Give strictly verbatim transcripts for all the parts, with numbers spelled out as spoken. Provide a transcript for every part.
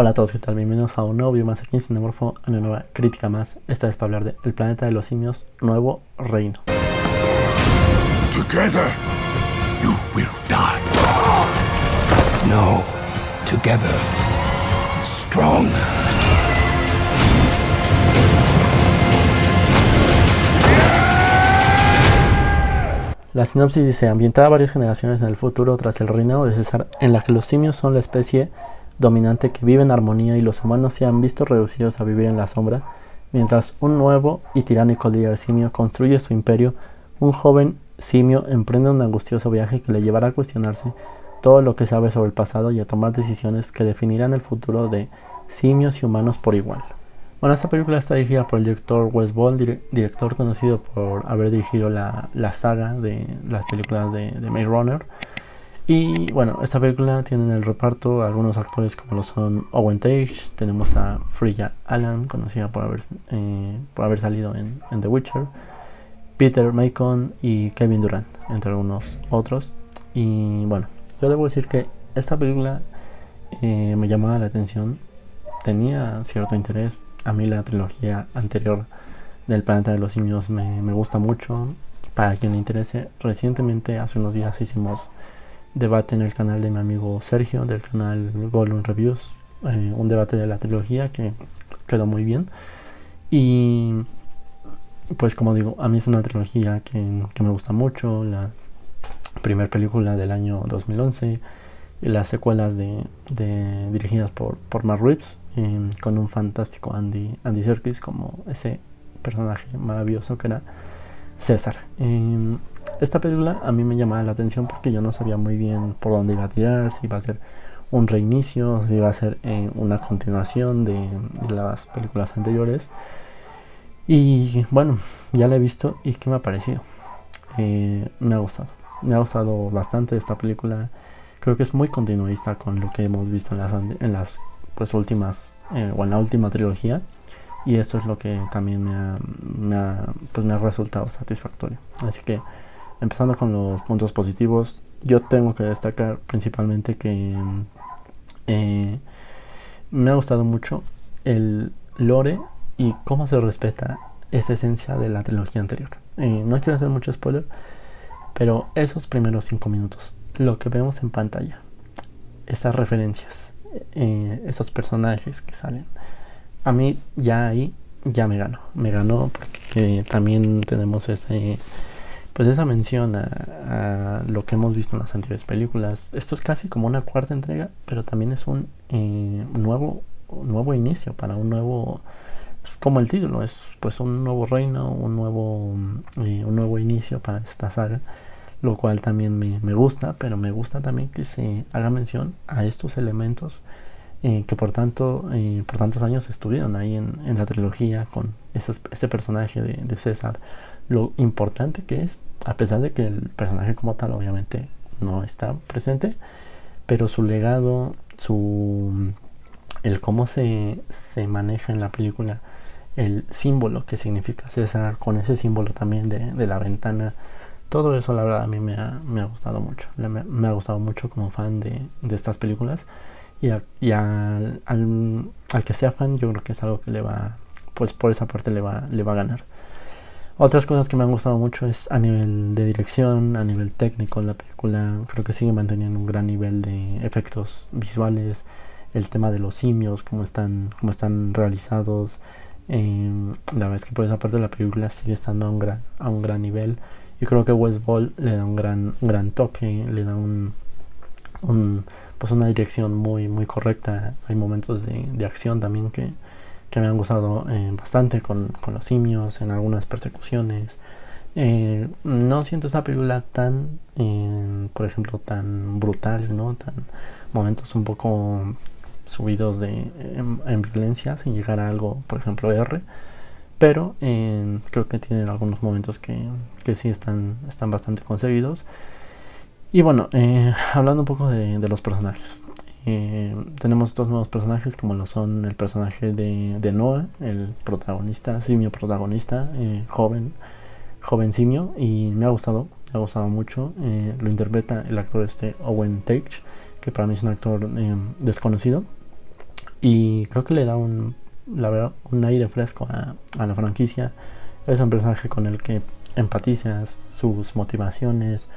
Hola a todos, ¿qué tal? Bienvenidos a un nuevo video más aquí en Cinemorfo, en una nueva crítica más. Esta es para hablar de El planeta de los simios, Nuevo Reino. Together, you will die. No, together, strong. La sinopsis dice: ambientada varias generaciones en el futuro tras el reinado de Cesar, en la que los simios son la especie dominante que vive en armonía y los humanos se han visto reducidos a vivir en la sombra, mientras un nuevo y tiránico líder simio construye su imperio. Un joven simio emprende un angustioso viaje que le llevará a cuestionarse todo lo que sabe sobre el pasado y a tomar decisiones que definirán el futuro de simios y humanos por igual. Bueno, esta película está dirigida por el director Wes Ball, dire director conocido por haber dirigido la, la saga de las películas de, de Maze Runner. Y bueno, esta película tiene en el reparto algunos actores como lo son Owen Teague, tenemos a Freya Allan, conocida por haber, eh, por haber salido en, en The Witcher, Peter Macon y Kevin Durant, entre algunos otros. Y bueno, yo debo decir que esta película eh, me llamaba la atención, tenía cierto interés. A mí la trilogía anterior del planeta de los simios me, me gusta mucho. Para quien le interese, recientemente, hace unos días, hicimos debate en el canal de mi amigo Sergio, del canal Golden Reviews, eh, un debate de la trilogía que quedó muy bien. Y pues como digo, a mí es una trilogía que, que me gusta mucho. La primera película del año dos mil once, las secuelas de, de, dirigidas por, por Mark Reeves, eh, con un fantástico Andy, Andy Serkis como ese personaje maravilloso que era César. Eh, esta película a mí me llamaba la atención porque yo no sabía muy bien por dónde iba a tirar, si iba a ser un reinicio, si iba a ser eh, una continuación de, de las películas anteriores. Y bueno, ya la he visto y ¿qué me ha parecido? Eh, me ha gustado, me ha gustado bastante esta película. Creo que es muy continuista con lo que hemos visto en las, en las pues, últimas, eh, o en la última trilogía, y esto es lo que también me ha, me ha, pues, me ha resultado satisfactorio. Así que, empezando con los puntos positivos, yo tengo que destacar principalmente que eh, me ha gustado mucho el lore y cómo se respeta esa esencia de la trilogía anterior. Eh, no quiero hacer mucho spoiler, pero esos primeros cinco minutos, lo que vemos en pantalla, esas referencias, eh, esos personajes que salen, a mí ya ahí ya me ganó, me ganó porque también tenemos ese, pues esa mención a, a lo que hemos visto en las anteriores películas. Esto es casi como una cuarta entrega, pero también es un eh, nuevo, nuevo inicio para un nuevo, como el título, es pues un nuevo reino, un nuevo, eh, un nuevo inicio para esta saga. Lo cual también me, me gusta, pero me gusta también que se haga mención a estos elementos eh, que por tanto eh, por tantos años estuvieron ahí en, en la trilogía, con esos, ese personaje de, de César, lo importante que es, a pesar de que el personaje como tal obviamente no está presente, pero su legado, su el cómo se, se maneja en la película, el símbolo que significa César, con ese símbolo también de, de la ventana. Todo eso, la verdad, a mí me ha, me ha gustado mucho. Me, me ha gustado mucho como fan de, de estas películas. Y, a, y al, al, al que sea fan, yo creo que es algo que le va, pues por esa parte le va, le va a ganar. Otras cosas que me han gustado mucho es a nivel de dirección, a nivel técnico. La película creo que sigue manteniendo un gran nivel de efectos visuales. El tema de los simios, cómo están, cómo están realizados. Eh, la verdad es que por esa parte la película sigue estando a un gran, a un gran nivel. Yo creo que Wes Ball le da un gran, un gran toque, le da un, un, pues una dirección muy, muy correcta. Hay momentos de, de acción también que, que me han gustado eh, bastante con, con los simios, en algunas persecuciones. Eh, no siento esta película tan, eh, por ejemplo, tan brutal, ¿no? Tan momentos un poco subidos de, en, en violencia, sin llegar a algo, por ejemplo, R. Pero eh, creo que tienen algunos momentos que, que sí están, están bastante conseguidos. Y bueno, eh, hablando un poco de, de los personajes. Eh, tenemos dos nuevos personajes como lo son el personaje de, de Noah, el protagonista, simio protagonista, eh, joven, joven simio. Y me ha gustado, me ha gustado mucho. Eh, lo interpreta el actor este Owen Teague, que para mí es un actor eh, desconocido. y creo que le da un, la verdad, un aire fresco a, a la franquicia. Es un personaje con el que empatizas, sus motivaciones,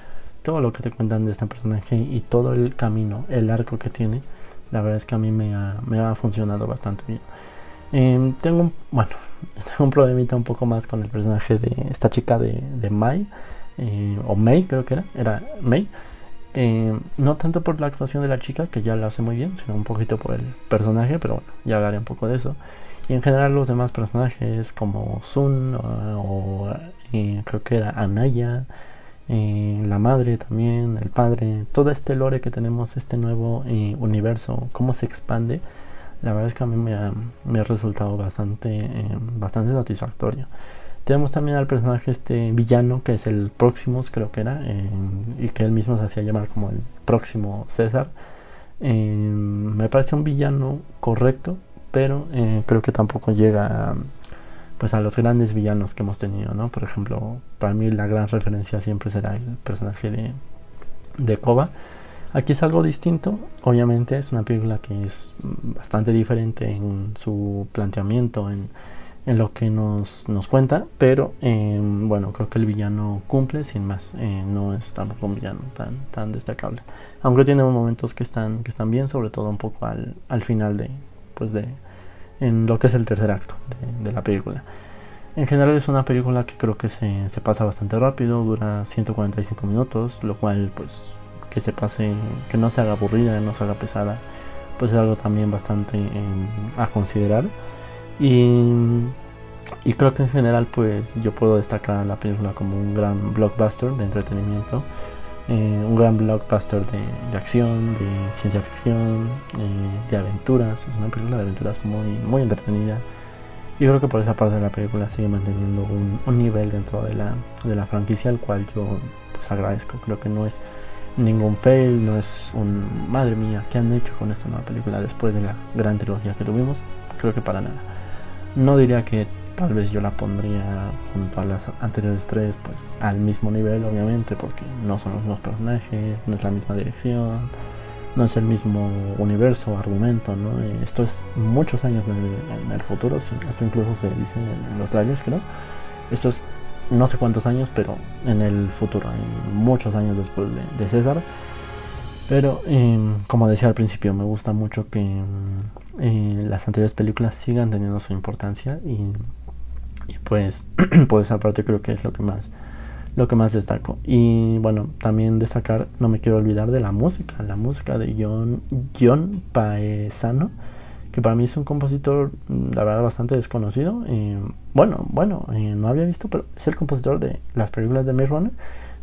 todo lo que te cuentan de este personaje y todo el camino, el arco que tiene. La verdad es que a mí me ha, me ha funcionado bastante bien. Eh, tengo un, bueno, tengo un problemita un poco más con el personaje de esta chica de, de Mai, eh, o May creo que era, era May. Eh, no tanto por la actuación de la chica, que ya la hace muy bien, sino un poquito por el personaje, pero bueno, ya hablaré un poco de eso. Y en general los demás personajes como Sun, o, o eh, creo que era Anaya, eh, la madre también, el padre, todo este lore que tenemos, este nuevo eh, universo, cómo se expande. La verdad es que a mí me ha, me ha resultado bastante, eh, bastante satisfactorio. Tenemos también al personaje este villano que es el Proximus, creo que era, eh, y que él mismo se hacía llamar como el próximo César. Eh, me parece un villano correcto, pero eh, creo que tampoco llega a, pues, a los grandes villanos que hemos tenido, ¿no? Por ejemplo, para mí la gran referencia siempre será el personaje de, de Koba. Aquí es algo distinto, obviamente es una película que es bastante diferente en su planteamiento, en... en lo que nos, nos cuenta, pero eh, bueno, creo que el villano cumple sin más, eh, no es tampoco un villano tan, tan destacable, aunque tiene momentos que están, que están bien, sobre todo un poco al, al final de, pues de, en lo que es el tercer acto de, de la película. En general es una película que creo que se, se pasa bastante rápido, dura ciento cuarenta y cinco minutos, lo cual pues que se pase, que no se haga aburrida, no se haga pesada, pues es algo también bastante eh, a considerar. Y, y creo que en general pues yo puedo destacar la película como un gran blockbuster de entretenimiento, eh, un gran blockbuster de, de acción, de ciencia ficción, eh, de aventuras. Es una película de aventuras muy, muy entretenida y creo que por esa parte de la película sigue manteniendo un, un nivel dentro de la, de la franquicia, al cual yo pues agradezco. Creo que no es ningún fail, no es un madre mía ¿qué han hecho con esta nueva película después de la gran trilogía que tuvimos? Creo que para nada. No diría que tal vez yo la pondría junto a las anteriores tres, pues al mismo nivel, obviamente, porque no son los mismos personajes, no es la misma dirección, no es el mismo universo, argumento, ¿no? Esto es muchos años en el futuro, hasta incluso se dice en los trailers, creo. Esto es no sé cuántos años, pero en el futuro, en muchos años después de, de César. Pero, eh, como decía al principio, me gusta mucho que eh, las anteriores películas sigan teniendo su importancia y, y pues por esa parte creo que es lo que más lo que más destaco. Y bueno, también destacar, no me quiero olvidar de la música, la música de John, John Paesano, que para mí es un compositor, la verdad, bastante desconocido. Eh, bueno, bueno, eh, no había visto, pero es el compositor de las películas de Maze Runner,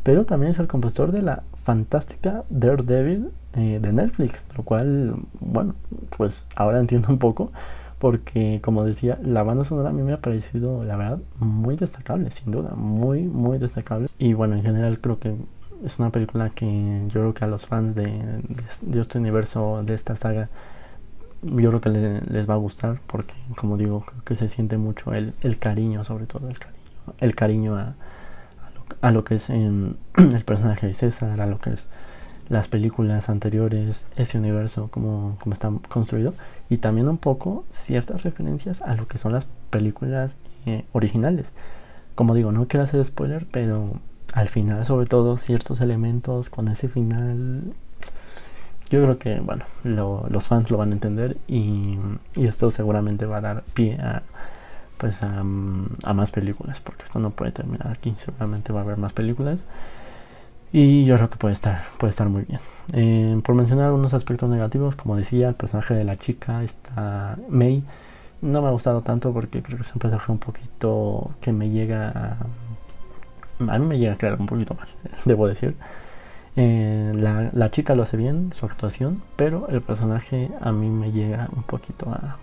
pero también es el compositor de la fantástica Daredevil eh, de Netflix, lo cual, bueno, pues ahora entiendo un poco, porque como decía, la banda sonora a mí me ha parecido, la verdad, muy destacable, sin duda, muy, muy destacable. Y bueno, en general creo que es una película que yo creo que a los fans de, de, de este universo, de esta saga, yo creo que le, les va a gustar, porque como digo, creo que se siente mucho el, el cariño, sobre todo el cariño, el cariño a... a lo que es en el personaje de César, a lo que es las películas anteriores, ese universo, como, como está construido, y también un poco ciertas referencias a lo que son las películas eh, originales. Como digo, no quiero hacer spoiler, pero al final, sobre todo, ciertos elementos con ese final, yo creo que, bueno, lo, los fans lo van a entender, y, y esto seguramente va a dar pie a... pues a, a más películas, porque esto no puede terminar aquí, seguramente va a haber más películas y yo creo que puede estar puede estar muy bien. Eh, por mencionar unos aspectos negativos, como decía, el personaje de la chica, esta May, no me ha gustado tanto, porque creo que es un personaje un poquito que me llega a, a mí me llega a quedar un poquito mal, debo decir. Eh, la, la chica lo hace bien, su actuación, pero el personaje a mí me llega un poquito a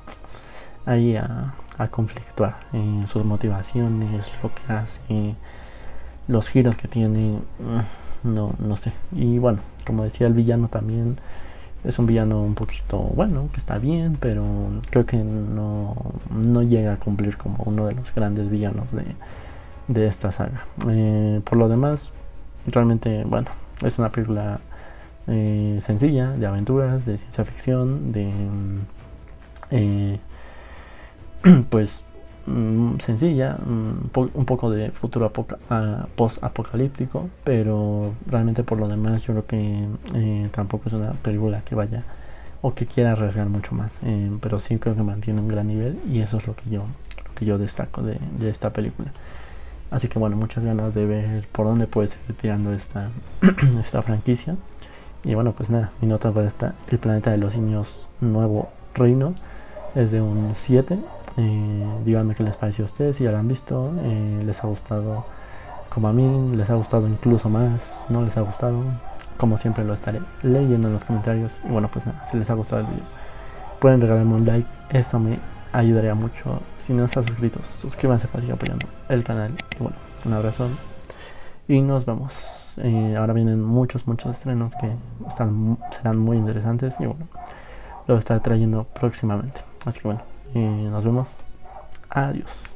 ahí a, a conflictuar, eh, sus motivaciones, lo que hace, los giros que tiene, no, no sé. Y bueno, como decía, el villano también es un villano un poquito, bueno, que está bien, pero creo que no, no llega a cumplir como uno de los grandes villanos de, de esta saga. Eh, por lo demás, realmente, bueno, es una película eh, sencilla, de aventuras, de ciencia ficción, de... eh, pues mm, sencilla, mm, po un poco de futuro uh, post-apocalíptico, pero realmente por lo demás yo creo que eh, tampoco es una película que vaya o que quiera arriesgar mucho más, eh, pero sí creo que mantiene un gran nivel y eso es lo que yo, lo que yo destaco de, de esta película. Así que bueno, muchas ganas de ver por dónde puede seguir tirando esta, esta franquicia. Y bueno, pues nada, mi nota para esta, El planeta de los simios: Nuevo Reino, es de un siete. Eh, díganme qué les pareció a ustedes, si ya la han visto, eh, les ha gustado como a mí, les ha gustado incluso más, no les ha gustado, como siempre lo estaré leyendo en los comentarios. Y bueno, pues nada, si les ha gustado el video, pueden regalarme un like, eso me ayudaría mucho. Si no están suscritos, suscríbanse para seguir apoyando el canal. Y bueno, un abrazo y nos vemos. Eh, ahora vienen muchos, muchos estrenos que están, serán muy interesantes y bueno, lo estaré trayendo próximamente. Así que bueno, eh, nos vemos. Adiós.